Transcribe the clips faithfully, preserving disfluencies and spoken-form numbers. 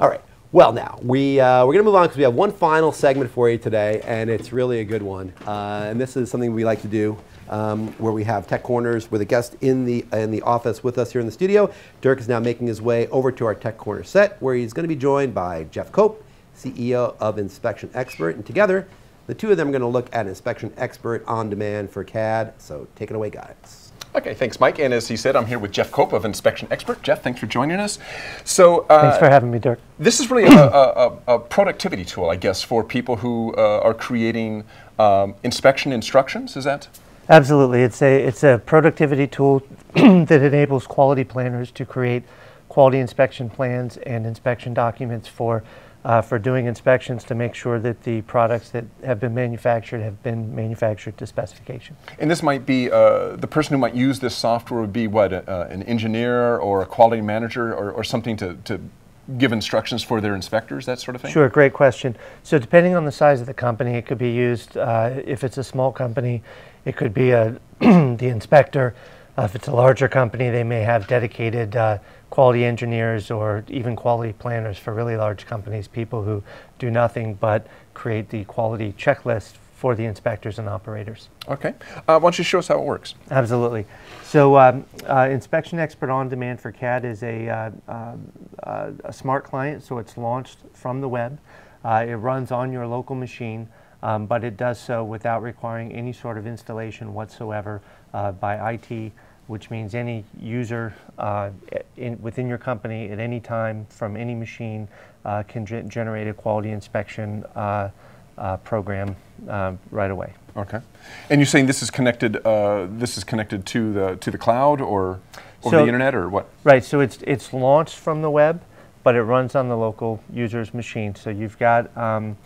All right. Well, now, we, uh, we're going to move on because we have one final segment for you today, and it's really a good one. Uh, and this is something we like to do um, where we have Tech Corners with a guest in the, in the office with us here in the studio. Dirk is now making his way over to our Tech Corner set where he's going to be joined by Jeff Cope, C E O of InspectionXpert. And together, the two of them are going to look at InspectionXpert OnDemand for C A D. So take it away, guys. Okay, thanks, Mike. And as he said, I'm here with Jeff Cope of InspectionXpert. Jeff, thanks for joining us. So, uh, thanks for having me, Dirk. This is really a, a, a productivity tool, I guess, for people who uh, are creating um, inspection instructions. Is that? Absolutely. It's a it's a productivity tool that enables quality planners to create quality inspection plans and inspection documents for uh, for doing inspections to make sure that the products that have been manufactured have been manufactured to specification. And this might be, uh, the person who might use this software would be what, uh, an engineer or a quality manager or, or something to, to give instructions for their inspectors, that sort of thing? Sure, great question. So depending on the size of the company, it could be used, uh, if it's a small company, it could be a the inspector. Uh, if it's a larger company, they may have dedicated uh, quality engineers or even quality planners for really large companies, people who do nothing but create the quality checklist for the inspectors and operators. Okay. Uh, why don't you show us how it works? Absolutely. So um, uh, InspectionXpert OnDemand for C A D is a, uh, uh, uh, a smart client, so it's launched from the web. Uh, it runs on your local machine, um, but it does so without requiring any sort of installation whatsoever uh, by I T, which means any user uh, in, within your company at any time from any machine uh, can ge generate a quality inspection uh, uh, program uh, right away. Okay, and you're saying this is connected? Uh, this is connected to the to the cloud or over so, the internet or what? Right. So it's it's launched from the web, but it runs on the local user's machine. So you've got. Um,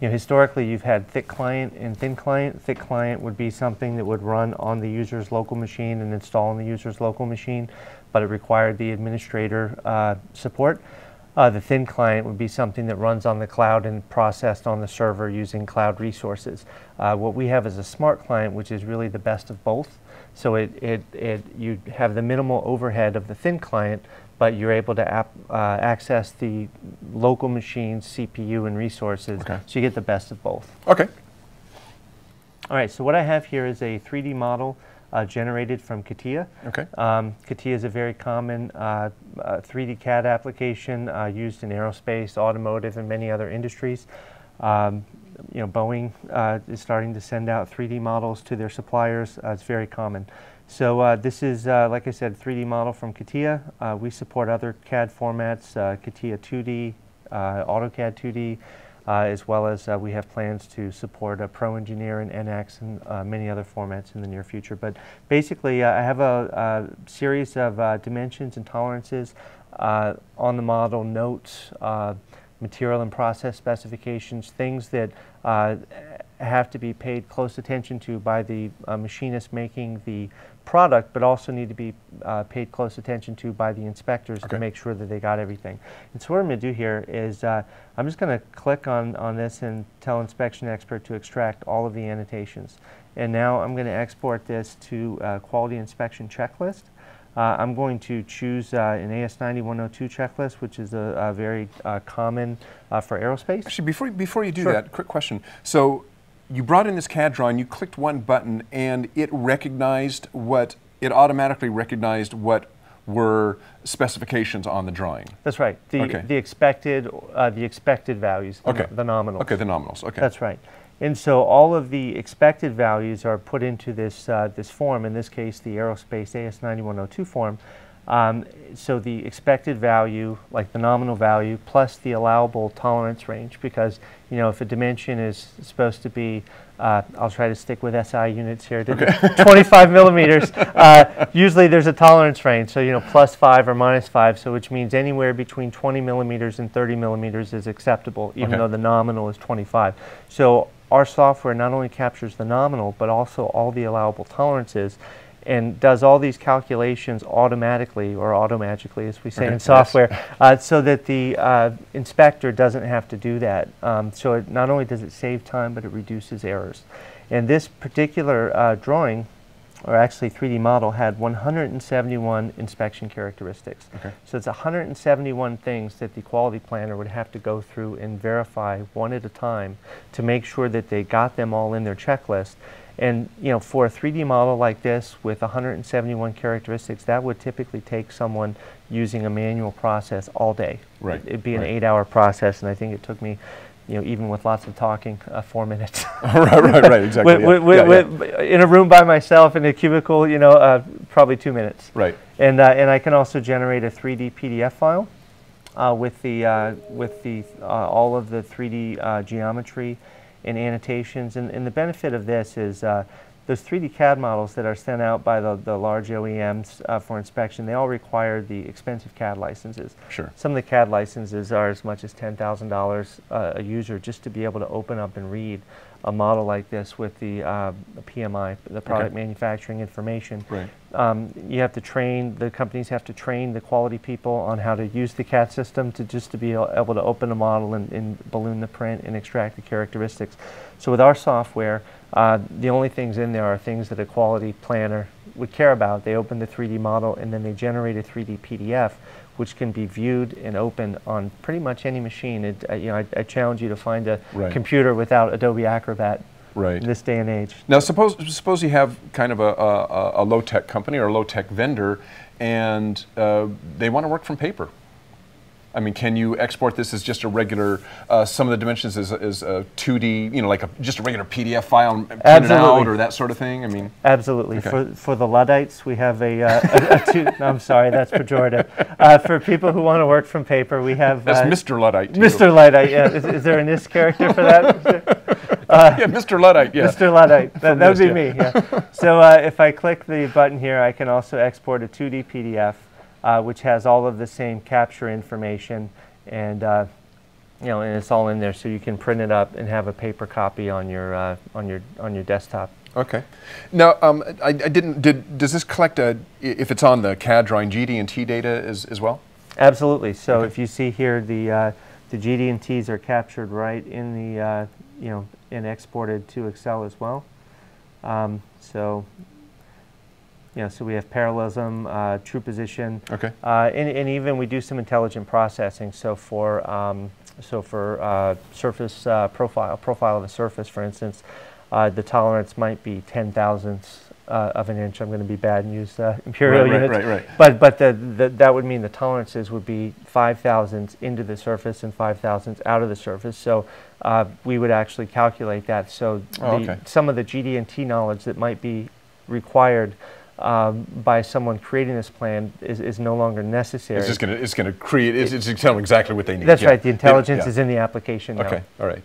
You know, historically, you've had thick client and thin client. Thick client would be something that would run on the user's local machine and install on the user's local machine, but it required the administrator uh, support. Uh, the thin client would be something that runs on the cloud and processed on the server using cloud resources. Uh, what we have is a smart client, which is really the best of both. So it, it, it, you have the minimal overhead of the thin client, but you're able to ap uh, access the local machine's C P U and resources, okay. So you get the best of both. Okay. All right, so what I have here is a three D model uh, generated from CATIA. Okay. Um, CATIA is a very common uh, uh, three D C A D application uh, used in aerospace, automotive, and many other industries. Um, you know, Boeing uh, is starting to send out three D models to their suppliers. Uh, it's very common. So uh, this is, uh, like I said, three D model from CATIA. Uh, we support other C A D formats, uh, CATIA two D, uh, AutoCAD two D, uh, as well as uh, we have plans to support a ProEngineer and N X and uh, many other formats in the near future. But basically, uh, I have a, a series of uh, dimensions and tolerances uh, on the model, notes, uh, material and process specifications, things that uh, have to be paid close attention to by the uh, machinist making the product, but also need to be uh, paid close attention to by the inspectors okay. to make sure that they got everything. And so what I'm going to do here is uh, I'm just going to click on, on this and tell InspectionXpert to extract all of the annotations. And now I'm going to export this to uh, quality inspection checklist. Uh, I'm going to choose uh, an A S nine one oh two checklist, which is a, a very uh, common uh, for aerospace. Actually, before, before you do sure. that, quick question. So you brought in this C A D drawing, you clicked one button, and it recognized what, it automatically recognized what were specifications on the drawing. That's right. The, okay. the, expected, uh, the expected values, the, okay. the nominals. Okay, the nominals, okay. That's right. And so all of the expected values are put into this, uh, this form, in this case the aerospace A S nine one oh two form. Um, so the expected value, like the nominal value, plus the allowable tolerance range, because you know if a dimension is supposed to be, uh, I'll try to stick with S I units here, to okay. twenty-five millimeters, uh, usually there's a tolerance range, so you know plus five or minus five, so which means anywhere between twenty millimeters and thirty millimeters is acceptable, even okay. though the nominal is twenty-five. So our software not only captures the nominal, but also all the allowable tolerances, and does all these calculations automatically, or automagically, as we say okay, in software, yes. uh, so that the uh, inspector doesn't have to do that. Um, so it not only does it save time, but it reduces errors. And this particular uh, drawing or actually three D model, had one hundred seventy-one inspection characteristics. Okay. So it's one hundred seventy-one things that the quality planner would have to go through and verify one at a time to make sure that they got them all in their checklist. And you know, for a three D model like this with one hundred seventy-one characteristics, that would typically take someone using a manual process all day. Right. It'd be an right. eight-hour process, and I think it took me, you know, even with lots of talking, uh, four minutes. right, right, right, exactly. with, yeah. With, yeah, with, yeah. In a room by myself in a cubicle, you know, uh, probably two minutes. Right. And uh, and I can also generate a three D P D F file uh, with the uh, with the uh, all of the three D uh, geometry and annotations, and, and the benefit of this is uh, those three D C A D models that are sent out by the, the large O E Ms uh, for inspection, they all require the expensive C A D licenses. Sure. Some of the C A D licenses are as much as ten thousand dollars uh, a user just to be able to open up and read a model like this with the uh, P M I, the product okay. manufacturing information. Right. Um, you have to train, the companies have to train the quality people on how to use the C A D system to just to be able to open a model and, and balloon the print and extract the characteristics. So with our software, uh, the only things in there are things that a quality planner would care about. They open the three D model and then they generate a three D P D F, which can be viewed and opened on pretty much any machine. It, uh, you know, I, I challenge you to find a right. computer without Adobe Acrobat right. in this day and age. Now, suppose suppose you have kind of a, a, a low-tech company or a low-tech vendor, and uh, they want to work from paper. I mean, can you export this as just a regular, uh, some of the dimensions is, is a two D, you know, like a, just a regular P D F file and print Absolutely. it out or that sort of thing? I mean, Absolutely. Okay. For, for the Luddites, we have a, uh, a, a two, no, I'm sorry, that's pejorative. Uh, for people who want to work from paper, we have... That's uh, Mister Luddite. Too. Mister Luddite, yeah. Is, is there an is character for that? Uh, yeah, Mister Luddite, yeah. Mister Luddite, that, that would be yeah. me, yeah. So uh, if I click the button here, I can also export a two D P D F. Uh, which has all of the same capture information, and uh, you know, and it's all in there, so you can print it up and have a paper copy on your uh, on your on your desktop. Okay. Now, um, I, I didn't. Did does this collect a, if it's on the C A D drawing G D and T data as as well? Absolutely. So okay. if you see here, the uh, the G D and Ts are captured right in the uh, you know, and exported to Excel as well. Um, so. Yeah, so we have parallelism, uh, true position, okay. uh, and, and even we do some intelligent processing. So for um, so for uh, surface uh, profile, profile of a surface, for instance, uh, the tolerance might be ten thousandths uh, of an inch. I'm going to be bad and use uh, imperial right, units, right, right, right. But but the, the, that would mean the tolerances would be five thousandths into the surface and five thousandths out of the surface. So uh, we would actually calculate that. So oh, the, okay. some of the G D and T knowledge that might be required Um, by someone creating this plan is, is no longer necessary. It's just going to it's going to create it's, it's going to tell them exactly what they need. That's yeah. right. The intelligence yeah. is in the application now. Okay. All right.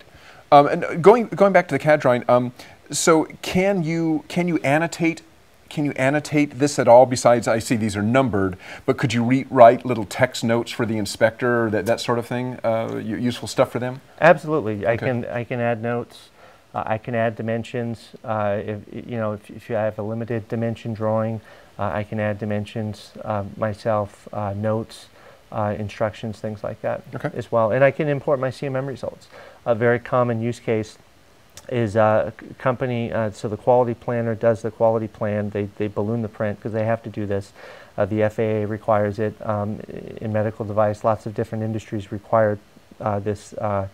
Um, and going going back to the C A D drawing. Um, so can you can you annotate can you annotate this at all? Besides, I see these are numbered, but could you rewrite little text notes for the inspector, that that sort of thing? Uh, useful stuff for them. Absolutely. I okay. can I can add notes. I can add dimensions. Uh, if, you know, if, if you have a limited dimension drawing, uh, I can add dimensions uh, myself, uh, notes, uh, instructions, things like that okay. as well. And I can import my C M M results. A very common use case is uh, a company, uh, so the quality planner does the quality plan. They, they balloon the print because they have to do this. Uh, the F A A requires it um, in medical device. Lots of different industries require uh, this uh,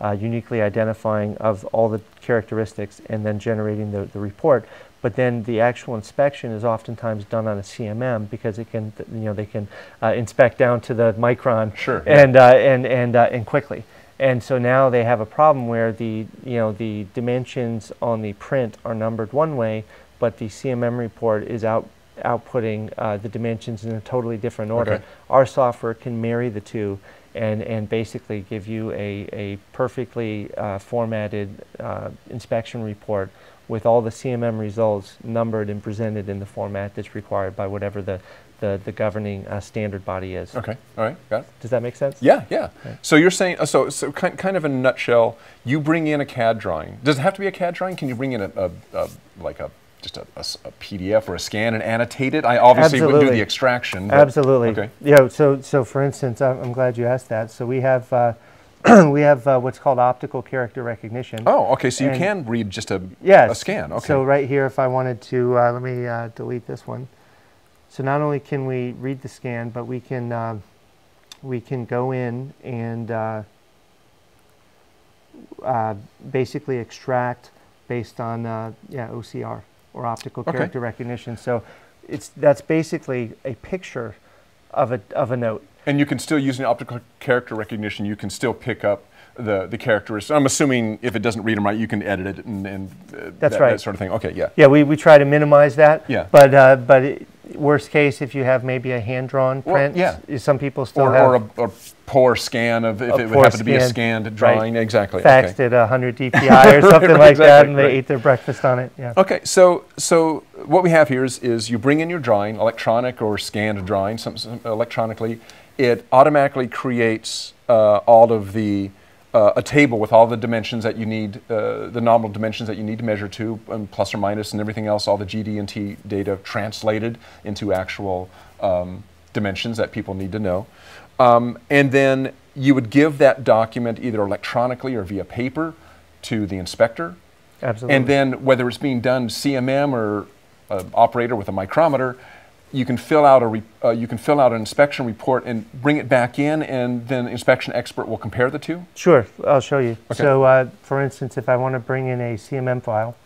Uh, uniquely identifying of all the characteristics and then generating the, the report. But then the actual inspection is oftentimes done on a C M M because it can, you know, they can uh, inspect down to the micron sure, and, yeah. uh, and and uh, and quickly. And so now they have a problem where the you know the dimensions on the print are numbered one way, but the C M M report is out. outputting uh, the dimensions in a totally different order. Okay. Our software can marry the two and, and basically give you a, a perfectly uh, formatted uh, inspection report with all the C M M results numbered and presented in the format that's required by whatever the, the, the governing uh, standard body is. Okay, all right, got it. Does that make sense? Yeah, yeah. Okay. So you're saying, uh, so, so kind, kind of in a nutshell, you bring in a C A D drawing. Does it have to be a C A D drawing? Can you bring in a, a, a like a just a, a, a P D F or a scan and annotate it? I obviously Absolutely. wouldn't do the extraction. Absolutely. Okay. Yeah, so, so for instance, I'm, I'm glad you asked that. So we have uh, we have uh, what's called optical character recognition. Oh, okay, so you and can read just a, yes, a scan. Okay. So right here, if I wanted to, uh, let me uh, delete this one. So not only can we read the scan, but we can, uh, we can go in and uh, uh, basically extract based on uh, yeah, O C R, or optical okay. character recognition. So it's, that's basically a picture of a, of a note. And you can still, using optical character recognition, you can still pick up the, the characteristics. I'm assuming if it doesn't read them right, you can edit it and, and uh, That's that, right. that sort of thing. Okay, yeah. Yeah, we, we try to minimize that. Yeah. But, uh, but it, worst case, if you have maybe a hand-drawn print, well, yeah. some people still or, have... Or a, a poor scan of, if it would happen scan. to be a scanned drawing. Right. Exactly. Faxed okay. at one hundred D P I or something right, right, like exactly, that, and right. they ate their breakfast on it. Yeah. Okay, so, so what we have here is, is you bring in your drawing, electronic or scanned drawing, some, some electronically. It automatically creates uh, all of the, uh, a table with all the dimensions that you need, uh, the nominal dimensions that you need to measure to, and plus or minus and everything else, all the G D and T data translated into actual um, dimensions that people need to know. Um, and then you would give that document either electronically or via paper to the inspector. Absolutely. And then whether it's being done C M M or an operator with a micrometer, you can fill out a re, uh, you can fill out an inspection report and bring it back in, and then inspection expert will compare the two. Sure, I'll show you. Okay. So, uh, for instance, if I want to bring in a C M M file,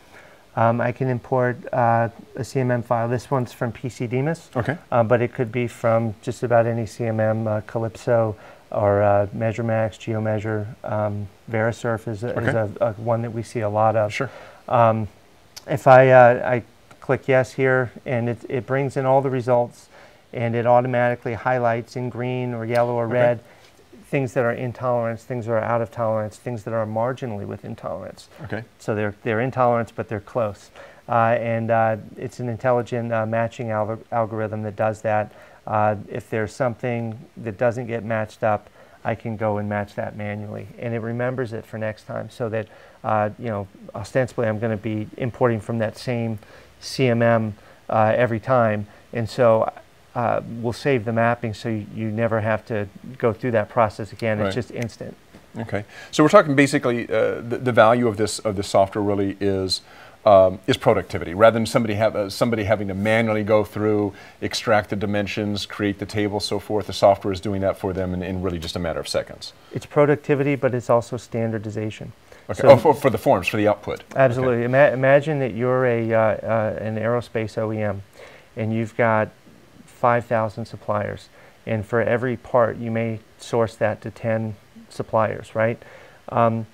um, I can import uh, a C M M file. This one's from P C D M I S, okay, uh, but it could be from just about any C M M, uh, Calypso, or uh, MeasureMax, GeoMeasure. Um, Verisurf is, a, okay. is a, a one that we see a lot of. Sure. Um, if I uh, I click yes here, and it, it brings in all the results, and it automatically highlights in green or yellow or okay. red things that are in tolerance, things that are out of tolerance, things that are marginally within tolerance. Okay. So they're, they're in tolerance, but they're close. Uh, and uh, it's an intelligent uh, matching al algorithm that does that. Uh, if there's something that doesn't get matched up, I can go and match that manually, and it remembers it for next time, so that uh, you know, ostensibly I'm going to be importing from that same C M M uh, every time, and so uh, we'll save the mapping, so you, you never have to go through that process again. Right. It's just instant. Okay, so we're talking basically uh, the, the value of this of this software really is um, is productivity, rather than somebody have uh, somebody having to manually go through, extract the dimensions, create the table, so forth. The software is doing that for them in, in really just a matter of seconds. It's productivity, but it's also standardization. Okay. So oh, for, for the forms, for the output. Absolutely. Okay. Ima imagine that you're a, uh, uh, an aerospace O E M, and you've got five thousand suppliers, and for every part you may source that to ten suppliers, right? Um,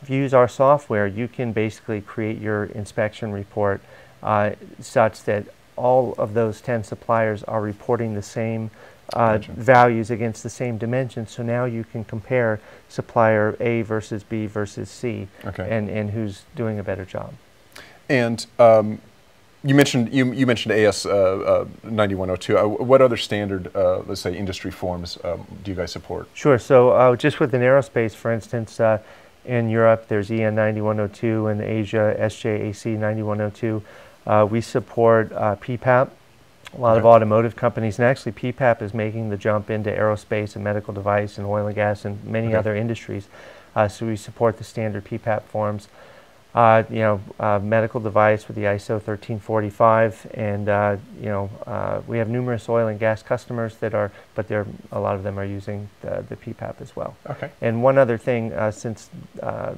if you use our software, you can basically create your inspection report uh, such that all of those ten suppliers are reporting the same Uh, values against the same dimension, so now you can compare supplier A versus B versus C, okay. and and who's doing a better job. And um, you mentioned you you mentioned A S ninety-one oh two. Uh, what other standard, uh, let's say, industry forms um, do you guys support? Sure. So uh, just within aerospace, for instance, uh, in Europe there's E N ninety-one oh two, in Asia S J A C ninety-one oh two. Uh, we support uh, P P A P. A lot okay. of automotive companies, and actually P P A P is making the jump into aerospace and medical device and oil and gas and many okay. other industries. Uh, so we support the standard P P A P forms. Uh, you know, uh, medical device with the I S O thirteen forty-five, and uh, you know, uh, we have numerous oil and gas customers that are, but they're, a lot of them are using the, the P P A P as well. Okay. And one other thing, uh, since uh,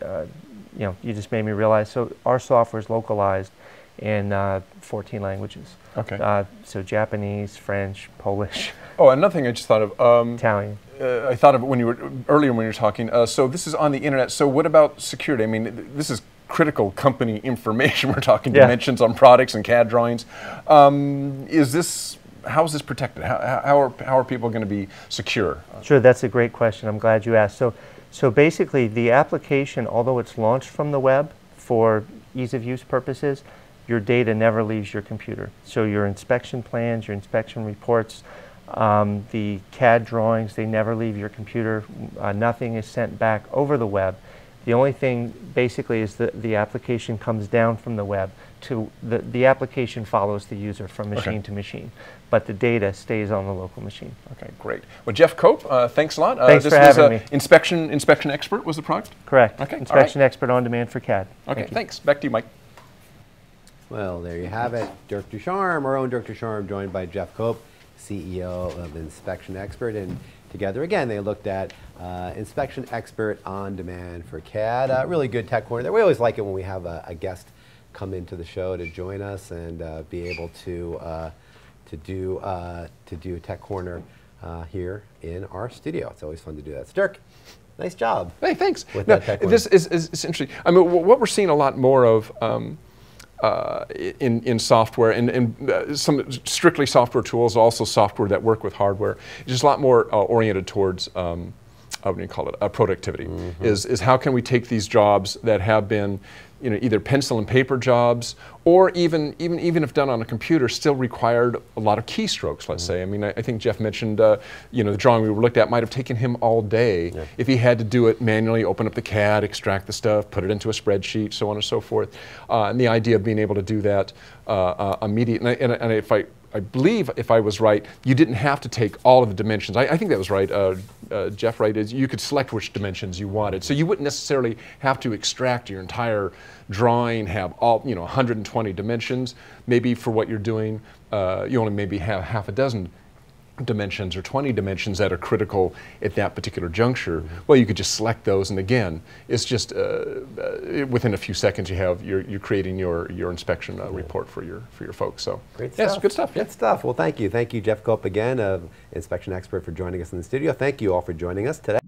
uh, you know, you just made me realize, so our software is localized in uh, fourteen languages. Okay. Uh, so Japanese, French, Polish. Oh, another thing I just thought of. Um, Italian. Uh, I thought of it when you were earlier when you were talking. Uh, so this is on the internet. So what about security? I mean, th this is critical company information. We're talking yeah. dimensions on products and C A D drawings. Um, is this how is this protected? How, how are how are people going to be secure? Sure, that's a great question. I'm glad you asked. So so basically, the application, although it's launched from the web for ease of use purposes, your data never leaves your computer. So your inspection plans, your inspection reports, um, the C A D drawings, they never leave your computer. Uh, nothing is sent back over the web. The only thing basically is that the application comes down from the web to the, the application follows the user from machine okay. to machine, but the data stays on the local machine. Okay, great. Well, Jeff Cope, uh, thanks a lot. Thanks uh, this for was having me. Inspection, Inspection Expert was the product? Correct. Okay. Inspection right. Expert on demand for C A D. Okay, Thank thanks. Back to you, Mike. Well, there you have it. Dirk Dusharme, our own Dirk Dusharme, joined by Jeff Cope, C E O of Inspection Expert. And together again, they looked at uh, Inspection Expert on Demand for C A D. Uh, really good tech corner there. We always like it when we have a, a guest come into the show to join us and uh, be able to uh, to do uh, to do tech corner uh, here in our studio. It's always fun to do that. So Dirk, nice job. Hey, thanks. With now, that tech this is, is, is interesting. I mean, what we're seeing a lot more of. Um, Uh, in, in software, and, and uh, some strictly software tools, also software that work with hardware, just a lot more uh, oriented towards, um, what do you call it, uh, productivity, mm-hmm. is, is how can we take these jobs that have been, you know, either pencil and paper jobs, or even, even, even if done on a computer, still required a lot of keystrokes, let's mm-hmm. say. I mean, I, I think Jeff mentioned, uh, you know, the drawing we looked at might have taken him all day yeah. if he had to do it manually, open up the C A D, extract the stuff, put it into a spreadsheet, so on and so forth. Uh, and the idea of being able to do that uh, uh, immediately, and, and, and if I, I believe, if I was right, you didn't have to take all of the dimensions. I, I think that was right, uh, uh, Jeff, right? Is you could select which dimensions you wanted. So you wouldn't necessarily have to extract your entire drawing, have all, you know, one hundred twenty dimensions. Maybe for what you're doing, uh, you only maybe have half a dozen dimensions or twenty dimensions that are critical at that particular juncture. Mm-hmm. Well, you could just select those, and again, it's just uh, uh, within a few seconds you have you're, you're creating your your inspection uh, report for your for your folks. So great stuff. Yes, good stuff. Good yeah. stuff. Well, thank you, thank you, Jeff Cope, again, uh, Inspection Expert, for joining us in the studio. Thank you all for joining us today.